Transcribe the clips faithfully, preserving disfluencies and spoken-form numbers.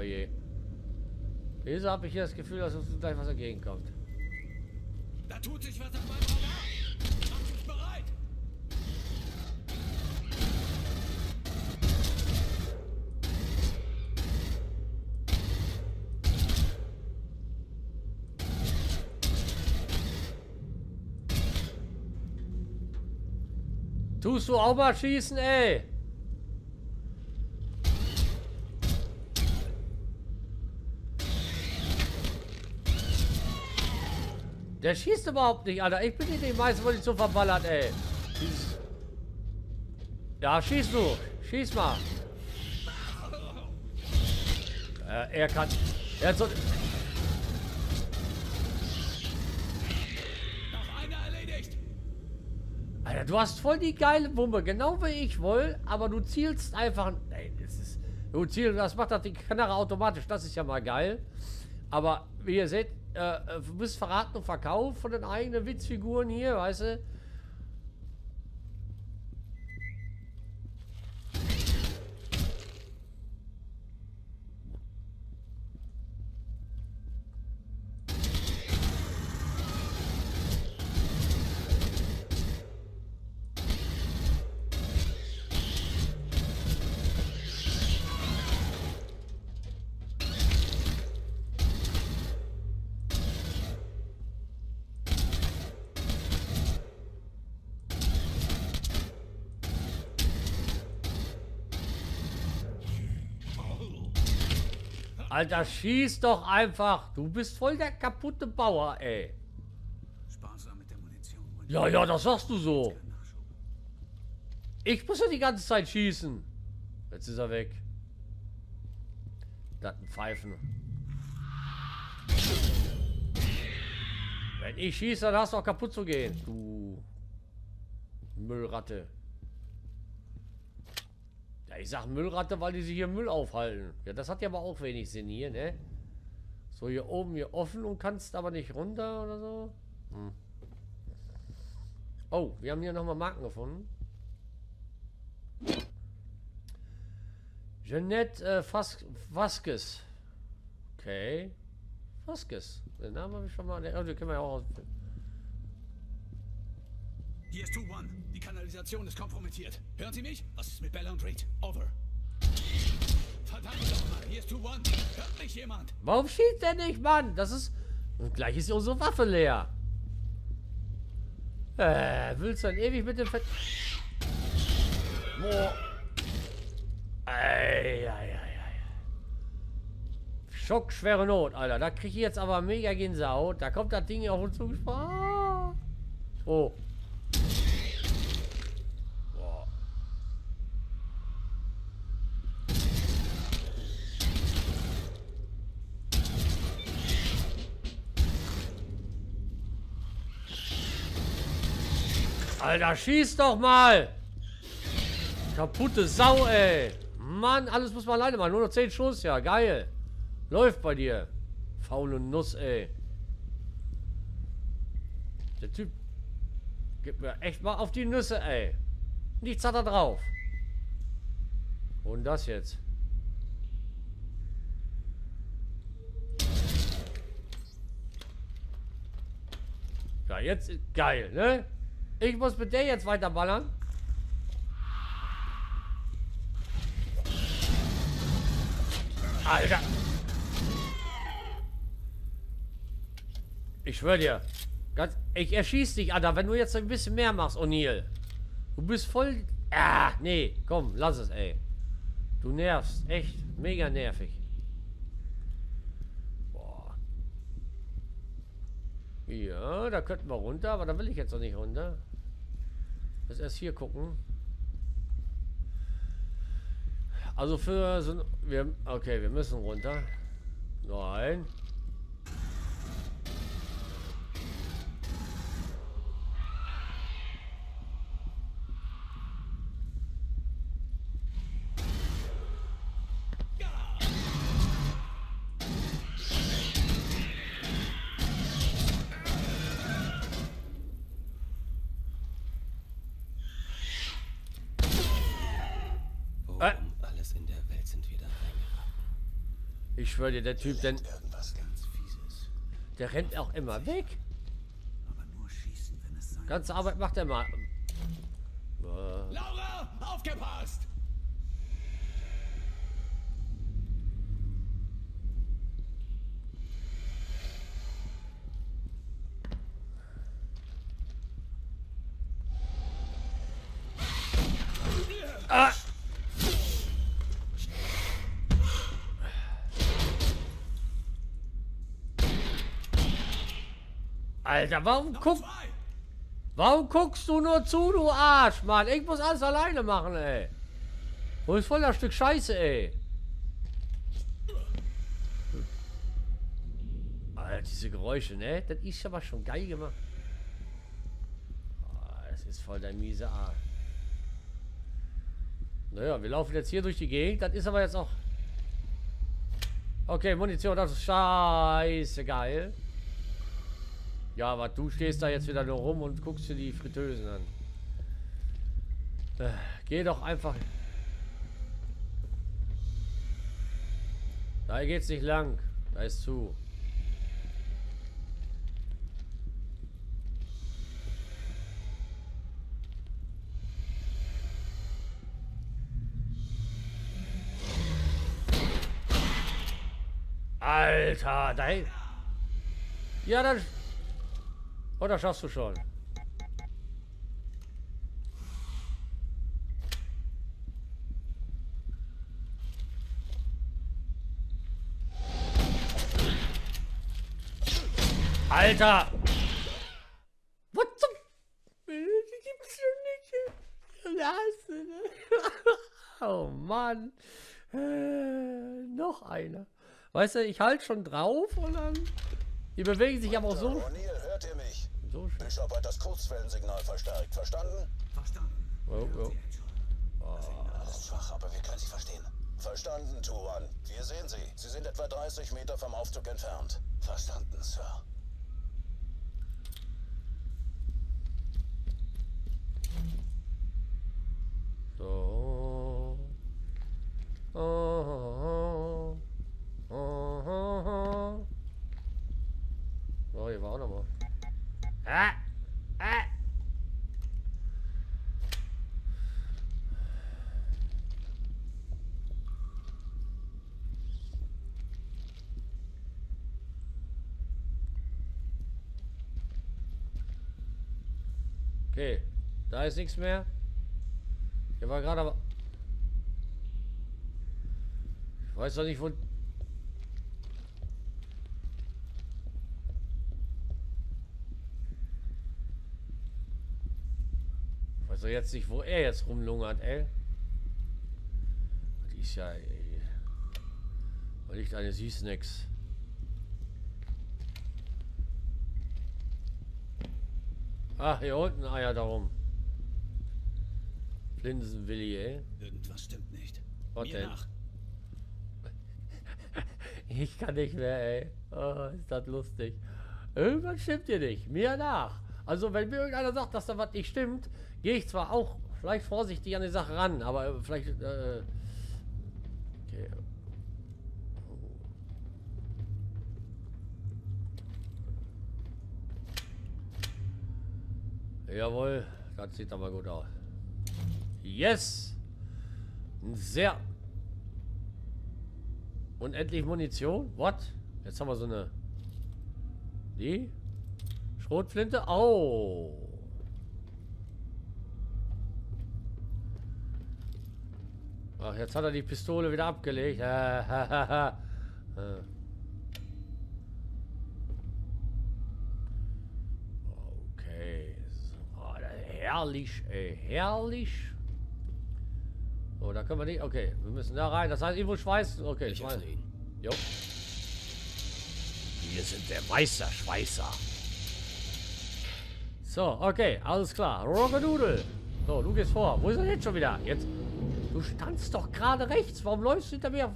Oh je. Wieso habe ich hier das Gefühl, dass uns gleich was entgegenkommt? Da tut sich was auf meinem Radar! Mach dich bereit! Tust du auch mal schießen, ey! Der schießt überhaupt nicht, Alter. Ich bin nicht die meiste Munition verballert, ey. Schieß. Ja, schieß du. Schieß mal. Äh, er kann... Er hat so... Noch einer erledigt. Alter, du hast voll die geile Wumme. Genau wie ich wohl. Aber du zielst einfach... Nein, das ist... Du zielst... Das macht doch die Knarre automatisch. Das ist ja mal geil. Aber wie ihr seht... Äh, du bist verraten und Verkauf von den eigenen Witzfiguren hier, weißt du? Alter, schieß doch einfach. Du bist voll der kaputte Bauer, ey. Sparsam mit der Munition. Ja, ja, das sagst du so. Ich muss ja die ganze Zeit schießen. Jetzt ist er weg. Das ein Pfeifen. Wenn ich schieße, dann hast du auch kaputt zu gehen. Du Müllratte. Ja, ich sag Müllratte, weil die sich hier Müll aufhalten. Ja, das hat ja aber auch wenig Sinn hier, ne? So, hier oben, hier offen und kannst aber nicht runter oder so. Hm. Oh, wir haben hier nochmal Marken gefunden. Jeanette äh, Vasquez. Okay. Vasquez. Den Namen habe ich schon mal... Oh, den können wir ja auch aus... Hier ist Tuan. Die Kanalisation ist kompromittiert. Hören Sie mich? Was ist mit Bella und Reed? Over. Verdammt nochmal, hier ist Tuan. Hört mich jemand? Warum schießt der nicht, Mann? Das ist... Und gleich ist unsere Waffe leer. Äh, willst du dann ewig mit dem Fett... Boah. Ei, ei, ei, ei. Schock, schwere Not, Alter. Da krieg ich jetzt aber mega Gänsehaut. Da kommt das Ding auf uns zugesprungen. Oh. Alter, schieß doch mal! Kaputte Sau, ey! Mann, alles muss man alleine machen. Nur noch zehn Schuss, ja, geil. Läuft bei dir. Faule Nuss, ey. Der Typ gibt mir echt mal auf die Nüsse, ey. Nichts hat er drauf. Und das jetzt. Ja, jetzt ist geil, ne? Ich muss mit der jetzt weiter ballern. Alter. Ich schwöre dir. Ganz, ich erschieß dich, Alter, wenn du jetzt ein bisschen mehr machst, O'Neill. Du bist voll... Ah, nee. Komm, lass es, ey. Du nervst. Echt. Mega nervig. Boah. Ja, da könnten wir runter, aber da will ich jetzt noch nicht runter. Lass erst hier gucken. Also für so ein... Wir, okay, wir müssen runter. Nein. Ich schwöre dir, der Typ, denn der rennt auch immer weg. Ganze Arbeit macht er mal. Laura, aufgepasst! Ah. Alter, warum guckst Warum guckst du nur zu, du Arsch, Mann? Ich muss alles alleine machen, ey. Wo ist voll das Stück Scheiße, ey? Alter, diese Geräusche, ne? Das ist aber schon geil gemacht. Oh, das ist voll der miese Arsch. Naja, wir laufen jetzt hier durch die Gegend. Das ist aber jetzt auch... Okay, Munition, das ist scheiße geil. Ja, aber du stehst da jetzt wieder nur rum und guckst dir die Fritteusen an. Äh, geh doch einfach... Da geht's nicht lang. Da ist zu. Alter, da... Ja, dann... Oh, das schaffst du schon. Alter! Was zum... Die gibt's schon nicht. Oh Mann. Äh, noch einer. Weißt du, ich halte schon drauf und dann... Die bewegen sich aber auch so... O'Neill, hört ihr mich? So schön. Bischof hat das Kurzwellensignal verstärkt. Verstanden? Verstanden. Oh, oh. Oh. Alles schwach, aber wir können Sie verstehen. Verstanden, Tuan. Wir sehen Sie. Sie sind etwa dreißig Meter vom Aufzug entfernt. Verstanden, Sir. So. Oh, oh, oh. Oh, oh, oh. Oh, hier war auch nochmal. Ah, ah. Okay, da ist nichts mehr. Hier war gerade aber... Ich weiß doch nicht, wo... Also jetzt nicht, wo er jetzt rumlungert, ey. Das ist ja, ey. Weil ich deine Süßnecks. Ach, hier unten Eier darum. Flinsenwilli, ey. Irgendwas stimmt nicht. Was denn? Ich kann nicht mehr, ey. Oh, ist das lustig. Irgendwas stimmt dir nicht. Mir nach. Also, wenn mir irgendeiner sagt, dass da was nicht stimmt, gehe ich zwar auch vielleicht vorsichtig an die Sache ran, aber vielleicht... Äh, okay. Oh. Jawohl, das sieht aber gut aus. Yes! Sehr... Unendlich Munition? What? Jetzt haben wir so eine... Die? Schrotflinte? Oh! Ach, jetzt hat er die Pistole wieder abgelegt. Okay. Oh, herrlich, ey. Herrlich. Oh, da können wir nicht. Okay, wir müssen da rein. Das heißt, irgendwo schweißen. Okay, ich schweißen. Jo. Wir sind der Meisterschweißer. So, okay. Alles klar. Rockadoodle. So, du gehst vor. Wo ist er jetzt schon wieder? Jetzt. Du standst doch gerade rechts. Warum läufst du hinter mir?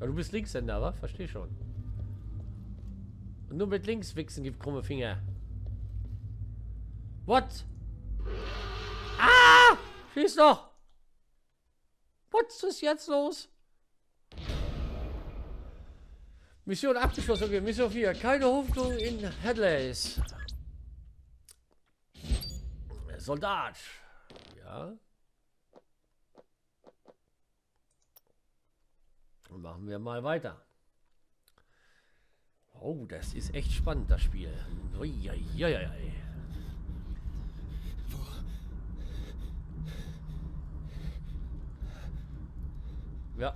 Ja, du bist Linkshänder, wa? Versteh schon. Und nur mit links wichsen gibt krumme Finger. What? Ah! Schieß doch! Was ist jetzt los? Mission abgeschlossen. Okay, Mission vier. Keine Hoffnung in Headleys. Soldat. Ja. Und machen wir mal weiter. Oh, das ist echt spannend, das Spiel. Uiuiui. Ja.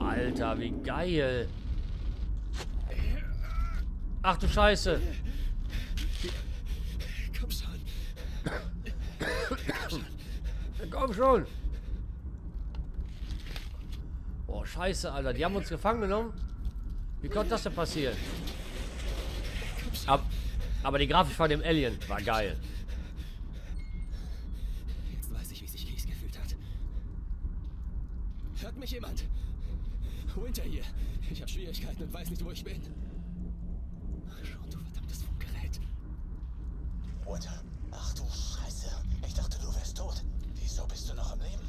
Alter, wie geil. Ach du Scheiße. Komm schon. Komm schon. Oh, Scheiße, Alter. Die haben uns gefangen genommen. Wie konnte das denn passieren? Ab. Aber die Grafik von dem Alien war geil. Jetzt weiß ich, wie sich Keys gefühlt hat. Hört mich jemand? Winter hier. Ich habe Schwierigkeiten und weiß nicht, wo ich bin. Ach schon, du verdammtes Funkgerät. Winter, ach du Scheiße. Ich dachte, du wärst tot. Wieso bist du noch am Leben?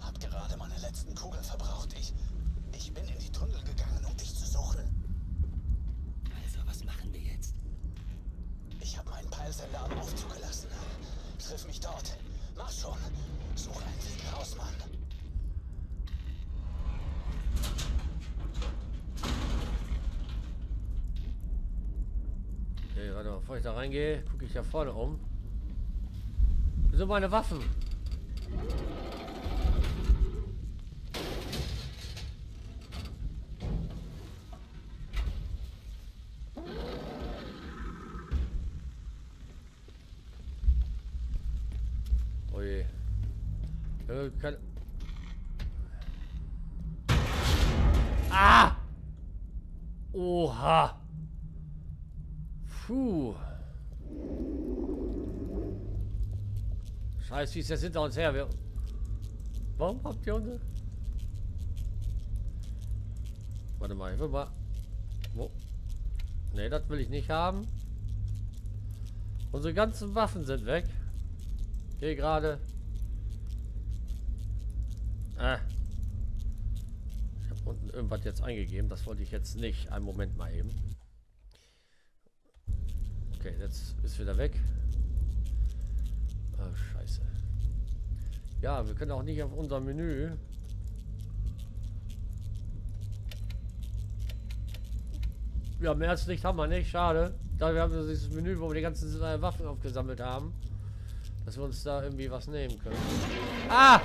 Hab gerade meine letzten Kugeln verbraucht. Ich, ich bin in die Tunnel gegangen, um dich zu suchen. Also, was machen wir jetzt? Ich habe meinen Peilsender am Aufzug gelassen. Triff mich dort. Mach schon. Such einen Weg raus, Mann. Okay, warte mal. Bevor ich da reingehe, gucke ich da vorne um. Wo sind meine Waffen? Ah! Oha! Puh! Scheiß, wie ist das hinter uns her? Wir Warum habt ihr uns? Warte mal, ich will mal. Wo? Ne, das will ich nicht haben. Unsere ganzen Waffen sind weg. Hier gerade. Ah. Ich habe unten irgendwas jetzt eingegeben. Das wollte ich jetzt nicht. Einen Moment mal eben. Okay, jetzt ist wieder weg. Ah, Scheiße. Ja, wir können auch nicht auf unser Menü. Ja, mehr als nicht haben wir nicht. Schade. Da wir haben wir dieses Menü, wo wir die ganzen Waffen aufgesammelt haben. Dass wir uns da irgendwie was nehmen können. Ah!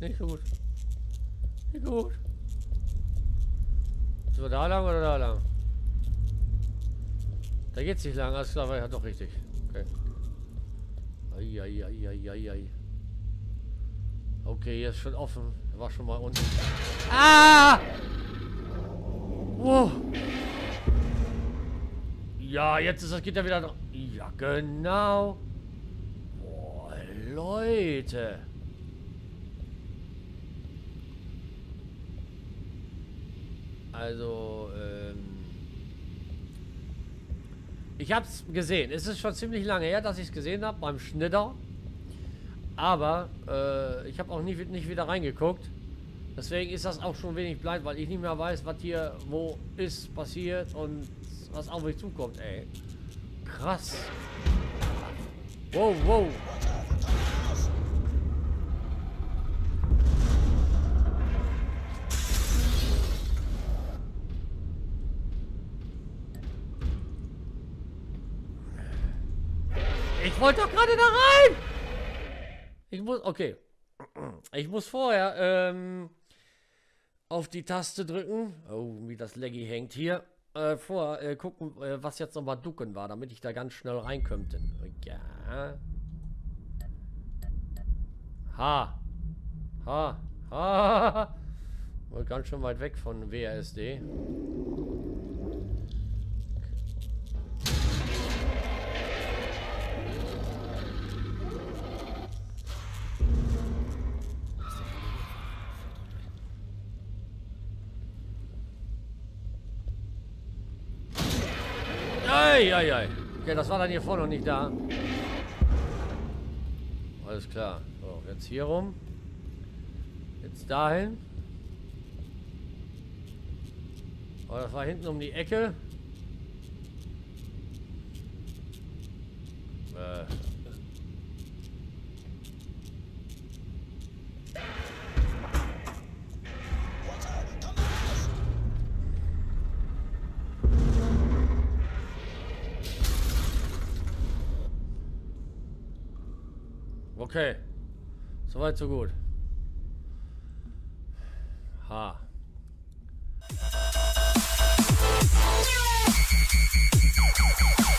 Nicht gut. Nicht gut. So, da lang oder da lang? Da geht's nicht lang, alles klar, weil er hat doch richtig. Okay. Ai, ai, ai, ai, ai, ai. Okay, hier ist schon offen. Er war schon mal unten. Ah! Wow. Ja, jetzt ist das geht ja wieder noch. Ja, genau. Boah, Leute. Also, ähm, ich hab's gesehen. Es ist schon ziemlich lange her, dass ich es gesehen habe beim Schnitter. Aber äh, ich habe auch nie, nicht wieder reingeguckt. Deswegen ist das auch schon wenig blind, weil ich nicht mehr weiß, was hier wo ist passiert und was auf mich zukommt, ey. Krass. Wow, wow. Ich wollte doch gerade da rein! Ich muss, okay. Ich muss vorher ähm, auf die Taste drücken. Oh, wie das Leggy hängt hier. Äh, vor äh, gucken, äh, was jetzt nochmal ducken war, damit ich da ganz schnell reinkömmte. Ja. Ha. Ha. Ha. War ganz schön weit weg von W A S D. Ei, ei, ei. Okay, das war dann hier vorne und nicht da. Alles klar. So, jetzt hier rum. Jetzt dahin. Oh, das war hinten um die Ecke. Äh. Okay. Soweit, so gut. Ha. We'll be right back.